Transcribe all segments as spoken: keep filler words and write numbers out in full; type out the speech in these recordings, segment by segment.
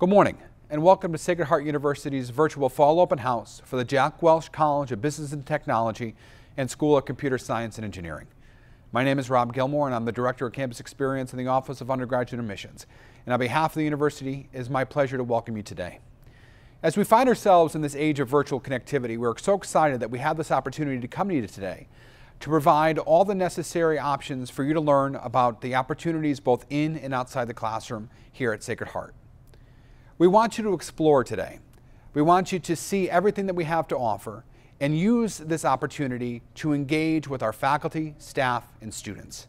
Good morning and welcome to Sacred Heart University's virtual fall open house for the Jack Welch College of Business and Technology and School of Computer Science and Engineering. My name is Rob Gilmore and I'm the Director of Campus Experience in the Office of Undergraduate Admissions. And on behalf of the university, it is my pleasure to welcome you today. As we find ourselves in this age of virtual connectivity, we're so excited that we have this opportunity to come to you today to provide all the necessary options for you to learn about the opportunities both in and outside the classroom here at Sacred Heart. We want you to explore today. We want you to see everything that we have to offer and use this opportunity to engage with our faculty, staff, and students.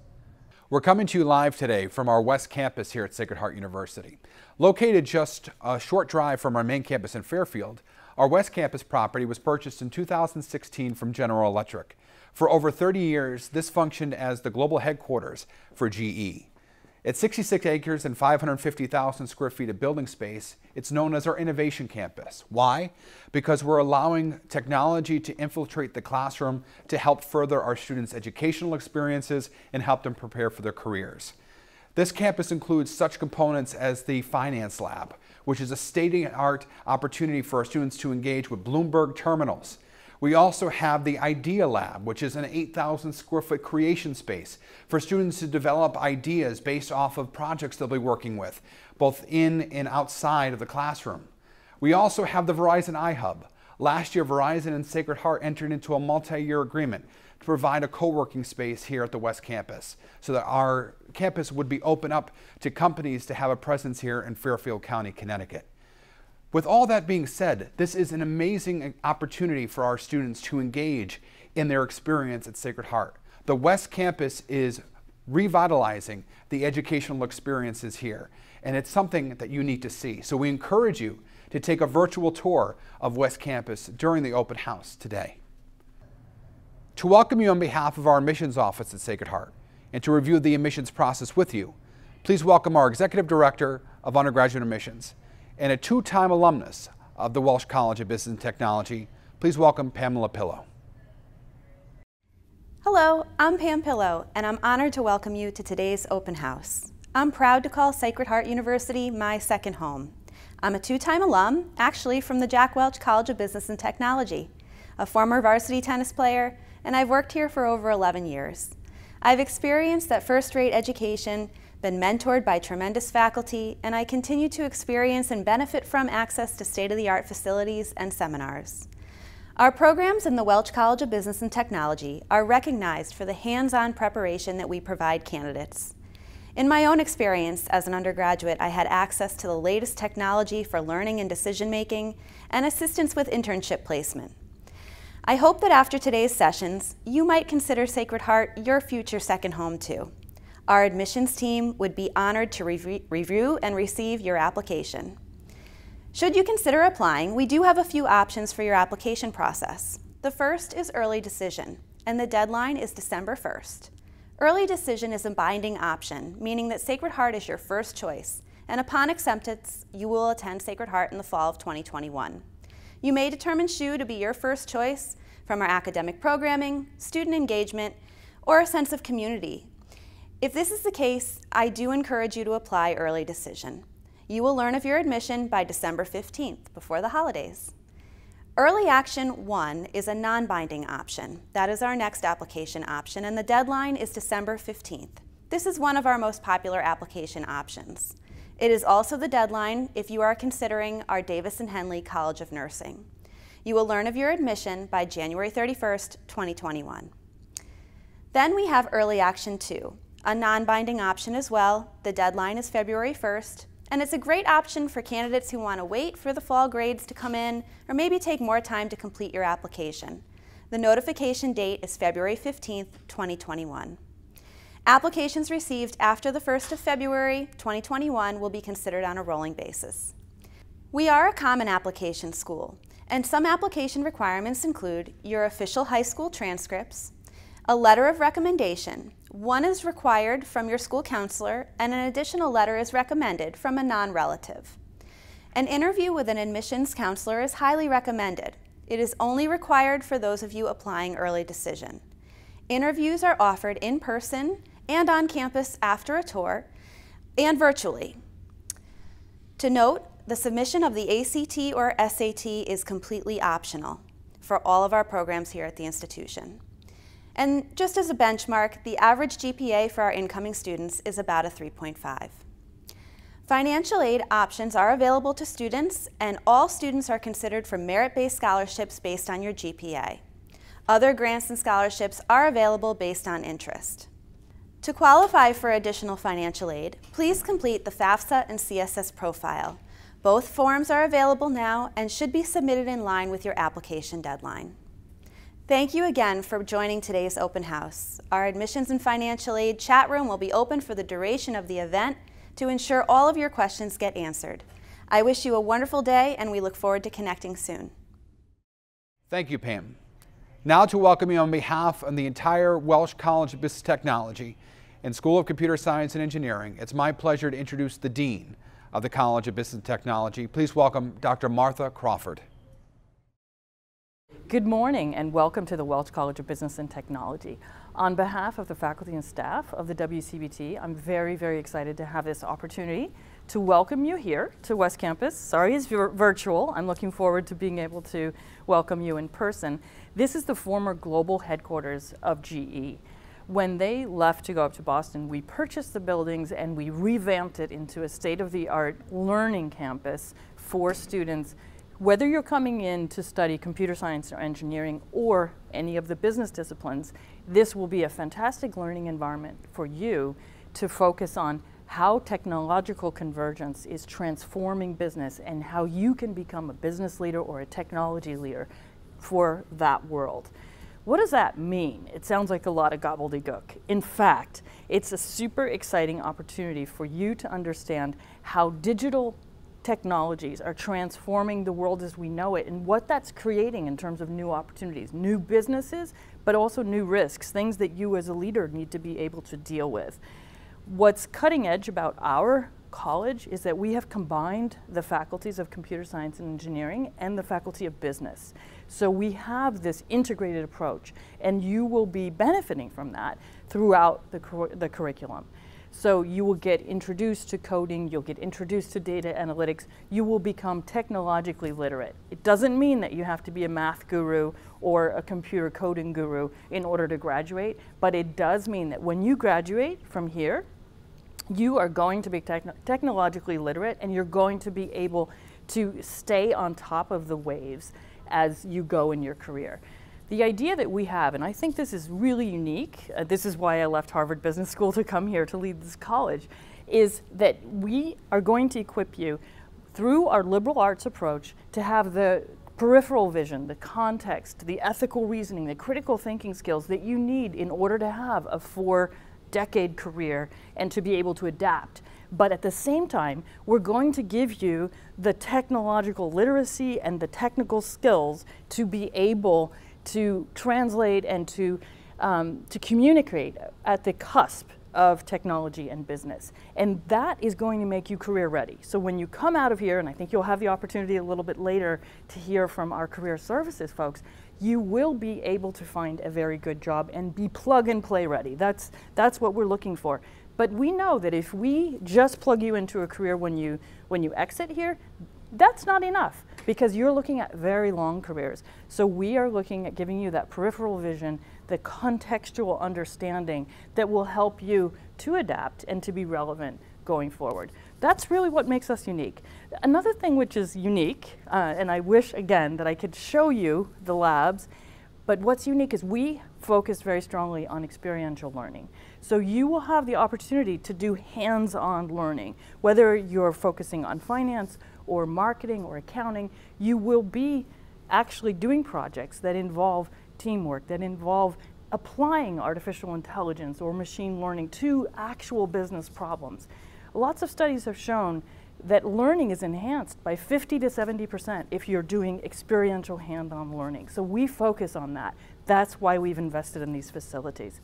We're coming to you live today from our West Campus here at Sacred Heart University. Located just a short drive from our main campus in Fairfield, our West Campus property was purchased in two thousand sixteen from General Electric. For over thirty years, this functioned as the global headquarters for G E. At sixty-six acres and five hundred fifty thousand square feet of building space, it's known as our Innovation Campus. Why? Because we're allowing technology to infiltrate the classroom to help further our students' educational experiences and help them prepare for their careers. This campus includes such components as the Finance Lab, which is a state-of-the-art opportunity for our students to engage with Bloomberg terminals. We also have the Idea Lab, which is an eight thousand square foot creation space for students to develop ideas based off of projects they'll be working with, both in and outside of the classroom. We also have the Verizon iHub. Last year, Verizon and Sacred Heart entered into a multi-year agreement to provide a co-working space here at the West Campus so that our campus would be open up to companies to have a presence here in Fairfield County, Connecticut. With all that being said, this is an amazing opportunity for our students to engage in their experience at Sacred Heart. The West Campus is revitalizing the educational experiences here, and it's something that you need to see. So we encourage you to take a virtual tour of West Campus during the open house today. To welcome you on behalf of our admissions office at Sacred Heart and to review the admissions process with you, please welcome our Executive Director of Undergraduate Admissions and a two-time alumnus of the Welch College of Business and Technology. Please welcome Pamela Pillow. Hello, I'm Pam Pillow, and I'm honored to welcome you to today's open house. I'm proud to call Sacred Heart University my second home. I'm a two-time alum, actually from the Jack Welch College of Business and Technology, a former varsity tennis player, and I've worked here for over eleven years. I've experienced that first-rate education, been mentored by tremendous faculty, and I continue to experience and benefit from access to state-of-the-art facilities and seminars. Our programs in the Welch College of Business and Technology are recognized for the hands-on preparation that we provide candidates. In my own experience as an undergraduate, I had access to the latest technology for learning and decision-making and assistance with internship placement. I hope that after today's sessions, you might consider Sacred Heart your future second home too. Our admissions team would be honored to re review and receive your application. Should you consider applying, we do have a few options for your application process. The first is early decision, and the deadline is December first. Early decision is a binding option, meaning that Sacred Heart is your first choice, and upon acceptance, you will attend Sacred Heart in the fall of twenty twenty-one. You may determine S H U to be your first choice from our academic programming, student engagement, or a sense of community. If this is the case, I do encourage you to apply early decision. You will learn of your admission by December fifteenth, before the holidays. Early Action one is a non-binding option. That is our next application option, and the deadline is December fifteenth. This is one of our most popular application options. It is also the deadline if you are considering our Davis and Henley College of Nursing. You will learn of your admission by January thirty-first, twenty twenty-one. Then we have Early Action two. A non-binding option as well. The deadline is February first, and it's a great option for candidates who want to wait for the fall grades to come in or maybe take more time to complete your application. The notification date is February fifteenth, twenty twenty-one. Applications received after the first of February, twenty twenty-one will be considered on a rolling basis. We are a common application school, and some application requirements include your official high school transcripts, a letter of recommendation. One is required from your school counselor, and an additional letter is recommended from a non-relative. An interview with an admissions counselor is highly recommended. It is only required for those of you applying early decision. Interviews are offered in person and on campus after a tour and virtually. To note, The submission of the A C T or S A T is completely optional for all of our programs here at the institution. And just as a benchmark, the average G P A for our incoming students is about a three point five. Financial aid options are available to students, and all students are considered for merit-based scholarships based on your G P A. Other grants and scholarships are available based on interest. To qualify for additional financial aid, please complete the FAFSA and C S S profile. Both forms are available now and should be submitted in line with your application deadline. Thank you again for joining today's open house. Our admissions and financial aid chat room will be open for the duration of the event to ensure all of your questions get answered. I wish you a wonderful day, and we look forward to connecting soon. Thank you, Pam. Now to welcome you on behalf of the entire Welch College of Business Technology and School of Computer Science and Engineering, it's my pleasure to introduce the Dean of the College of Business and Technology. Please welcome Doctor Martha Crawford. Good morning and welcome to the Welch College of Business and Technology. On behalf of the faculty and staff of the W C B T, I'm very, very excited to have this opportunity to welcome you here to West Campus. Sorry, it's virtual. I'm looking forward to being able to welcome you in person. This is the former global headquarters of G E. When they left to go up to Boston, we purchased the buildings and we revamped it into a state-of-the-art learning campus for students. Whether you're coming in to study computer science or engineering or any of the business disciplines, this will be a fantastic learning environment for you to focus on how technological convergence is transforming business and how you can become a business leader or a technology leader for that world. What does that mean? It sounds like a lot of gobbledygook. In fact, it's a super exciting opportunity for you to understand how digital technologies are transforming the world as we know it and what that's creating in terms of new opportunities, new businesses, but also new risks, things that you as a leader need to be able to deal with. What's cutting edge about our college is that we have combined the faculties of computer science and engineering and the faculty of business. So we have this integrated approach, and you will be benefiting from that throughout the, cur the curriculum. So you will get introduced to coding, you'll get introduced to data analytics, you will become technologically literate. It doesn't mean that you have to be a math guru or a computer coding guru in order to graduate, but it does mean that when you graduate from here, you are going to be techn- technologically literate, and you're going to be able to stay on top of the waves as you go in your career. The idea that we have, and I think this is really unique, uh, this is why I left Harvard Business School to come here to lead this college, is that we are going to equip you through our liberal arts approach to have the peripheral vision, the context, the ethical reasoning, the critical thinking skills that you need in order to have a four-decade career and to be able to adapt. But at the same time, we're going to give you the technological literacy and the technical skills to be able to translate and to, um, to communicate at the cusp of technology and business. And that is going to make you career ready. So when you come out of here, and I think you'll have the opportunity a little bit later to hear from our career services folks, you will be able to find a very good job and be plug and play ready. That's, that's what we're looking for. But we know that if we just plug you into a career when you, when you exit here, that's not enough, because you're looking at very long careers. So we are looking at giving you that peripheral vision, the contextual understanding that will help you to adapt and to be relevant going forward. That's really what makes us unique. Another thing which is unique, uh, and I wish again that I could show you the labs, but what's unique is we focus very strongly on experiential learning. So you will have the opportunity to do hands-on learning, whether you're focusing on finance or marketing or accounting. You will be actually doing projects that involve teamwork, that involve applying artificial intelligence or machine learning to actual business problems. Lots of studies have shown that learning is enhanced by fifty to seventy percent if you're doing experiential hands-on learning. So we focus on that. That's why we've invested in these facilities.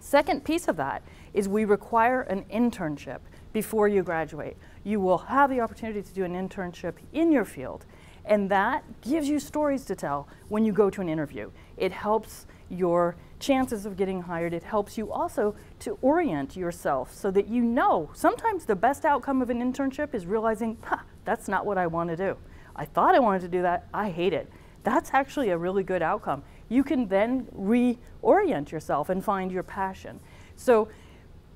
Second piece of that is we require an internship before you graduate. You will have the opportunity to do an internship in your field, and that gives you stories to tell when you go to an interview. It helps your chances of getting hired. It helps you also to orient yourself so that you know sometimes the best outcome of an internship is realizing, ha, That's not what I want to do. I thought I wanted to do that. I hate it. That's actually a really good outcome. You can then reorient yourself and find your passion. So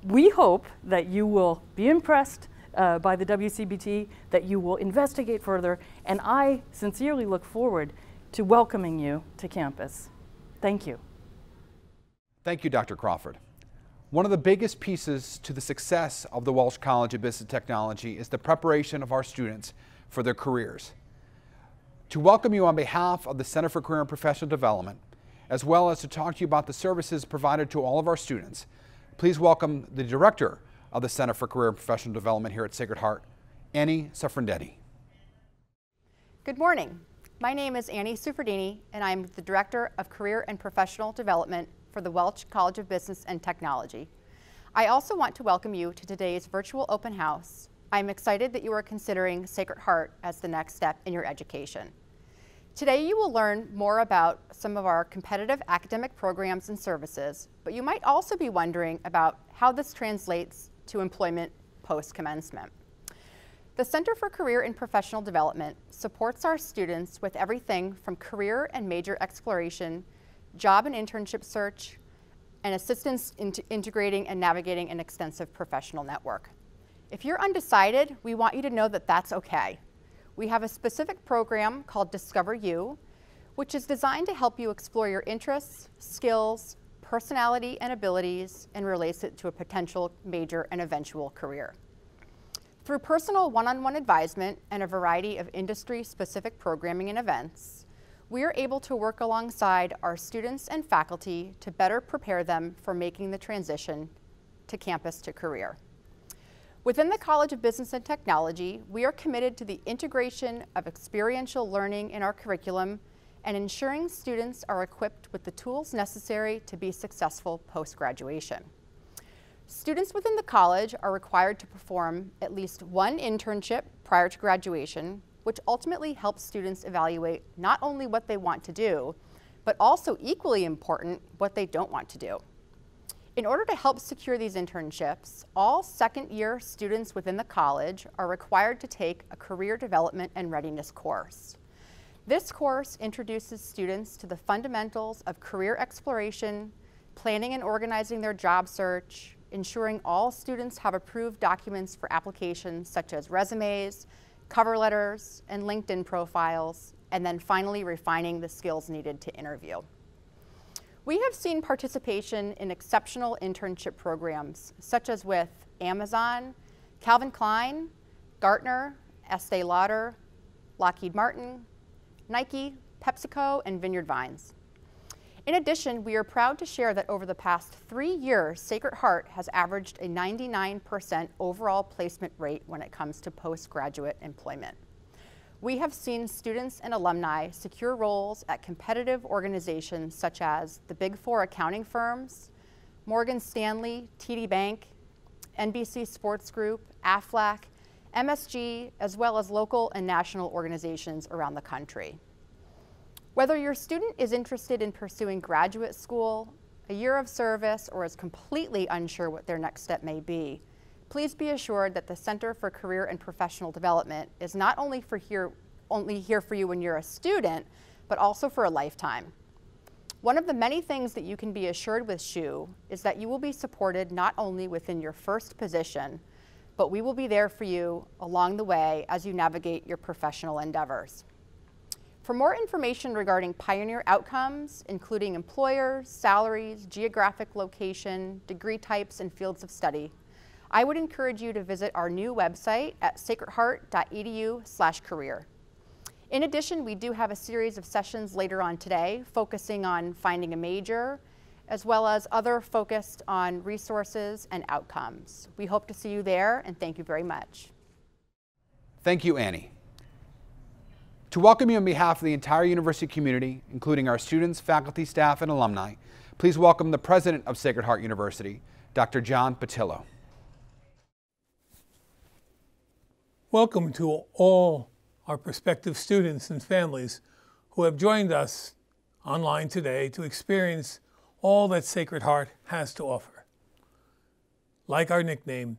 we hope that you will be impressed uh, by the W C B T, that you will investigate further, and I sincerely look forward to welcoming you to campus. Thank you. Thank you, Doctor Crawford. One of the biggest pieces to the success of the Welch College of Business and Technology is the preparation of our students for their careers. To welcome you on behalf of the Center for Career and Professional Development, as well as to talk to you about the services provided to all of our students, please welcome the Director of the Center for Career and Professional Development here at Sacred Heart, Annie Suffredini. Good morning. My name is Annie Suffredini, and I'm the Director of Career and Professional Development for the Welch College of Business and Technology. I also want to welcome you to today's virtual open house. I'm excited that you are considering Sacred Heart as the next step in your education. Today you will learn more about some of our competitive academic programs and services, but you might also be wondering about how this translates to employment post-commencement. The Center for Career and Professional Development supports our students with everything from career and major exploration, job and internship search, and assistance in integrating and navigating an extensive professional network. If you're undecided, we want you to know that that's okay. We have a specific program called Discover U, which is designed to help you explore your interests, skills, personality, and abilities, and relates it to a potential major and eventual career. Through personal one-on-one advisement and a variety of industry-specific programming and events, we are able to work alongside our students and faculty to better prepare them for making the transition to campus to career. Within the College of Business and Technology, we are committed to the integration of experiential learning in our curriculum and ensuring students are equipped with the tools necessary to be successful post-graduation. Students within the college are required to perform at least one internship prior to graduation, which ultimately helps students evaluate not only what they want to do, but also equally important, what they don't want to do. In order to help secure these internships, all second-year students within the college are required to take a career development and readiness course. This course introduces students to the fundamentals of career exploration, planning and organizing their job search, ensuring all students have approved documents for applications such as resumes, cover letters, and LinkedIn profiles, and then finally refining the skills needed to interview. We have seen participation in exceptional internship programs, such as with Amazon, Calvin Klein, Gartner, Estee Lauder, Lockheed Martin, Nike, PepsiCo, and Vineyard Vines. In addition, we are proud to share that over the past three years, Sacred Heart has averaged a ninety-nine percent overall placement rate when it comes to postgraduate employment. We have seen students and alumni secure roles at competitive organizations such as the Big Four accounting firms, Morgan Stanley, T D Bank, N B C Sports Group, AFLAC, M S G, as well as local and national organizations around the country. Whether your student is interested in pursuing graduate school, a year of service, or is completely unsure what their next step may be, please be assured that the Center for Career and Professional Development is not only for here, only here for you when you're a student, but also for a lifetime. One of the many things that you can be assured with S H U is that you will be supported not only within your first position, but we will be there for you along the way as you navigate your professional endeavors. For more information regarding Pioneer outcomes, including employers, salaries, geographic location, degree types, and fields of study, I would encourage you to visit our new website at sacred heart dot e d u slash career. In addition, we do have a series of sessions later on today focusing on finding a major, as well as other focused on resources and outcomes. We hope to see you there, and thank you very much. Thank you, Annie. To welcome you on behalf of the entire university community, including our students, faculty, staff, and alumni, please welcome the President of Sacred Heart University, Doctor John Petillo. Welcome to all our prospective students and families who have joined us online today to experience all that Sacred Heart has to offer. Like our nickname,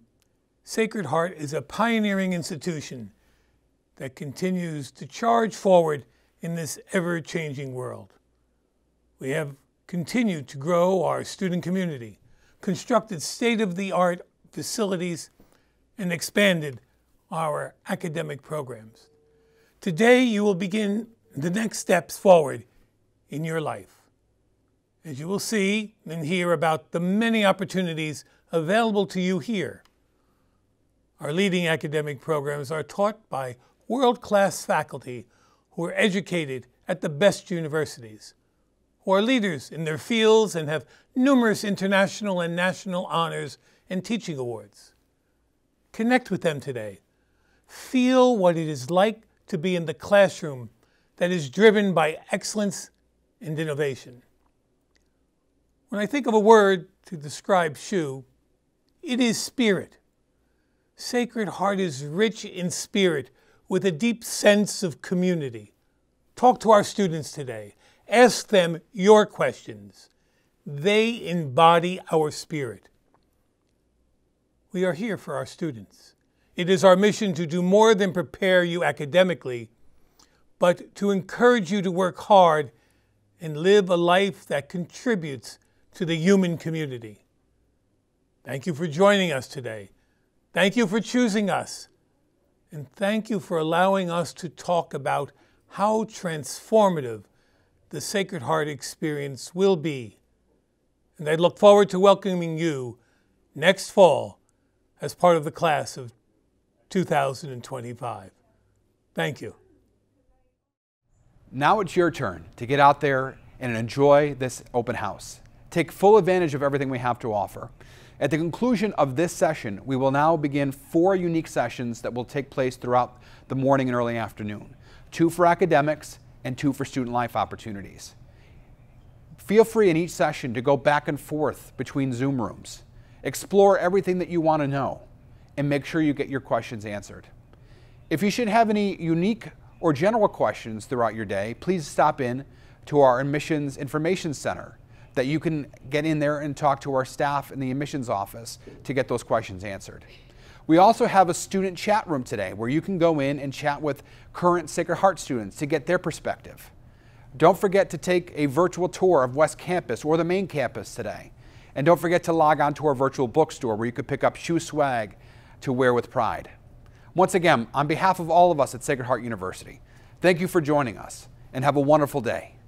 Sacred Heart is a pioneering institution that continues to charge forward in this ever-changing world. We have continued to grow our student community, constructed state-of-the-art facilities, and expanded our academic programs. Today, you will begin the next steps forward in your life, as you will see and hear about the many opportunities available to you here. Our leading academic programs are taught by world-class faculty who are educated at the best universities, who are leaders in their fields and have numerous international and national honors and teaching awards. Connect with them today. Feel what it is like to be in the classroom that is driven by excellence and innovation. When I think of a word to describe S H U, it is spirit. Sacred Heart is rich in spirit with a deep sense of community. Talk to our students today. Ask them your questions. They embody our spirit. We are here for our students. It is our mission to do more than prepare you academically, but to encourage you to work hard and live a life that contributes to the human community. Thank you for joining us today. Thank you for choosing us. And thank you for allowing us to talk about how transformative the Sacred Heart experience will be. And I look forward to welcoming you next fall as part of the class of two thousand twenty-five. Thank you. Now it's your turn to get out there and enjoy this open house. Take full advantage of everything we have to offer. At the conclusion of this session, we will now begin four unique sessions that will take place throughout the morning and early afternoon. Two for academics and two for student life opportunities. Feel free in each session to go back and forth between Zoom rooms. Explore everything that you want to know and make sure you get your questions answered. If you should have any unique or general questions throughout your day, please stop in to our Admissions Information Center, that you can get in there and talk to our staff in the admissions office to get those questions answered. We also have a student chat room today where you can go in and chat with current Sacred Heart students to get their perspective. Don't forget to take a virtual tour of West Campus or the main campus today. And don't forget to log on to our virtual bookstore where you can pick up S H U swag to wear with pride. Once again, on behalf of all of us at Sacred Heart University, thank you for joining us and have a wonderful day.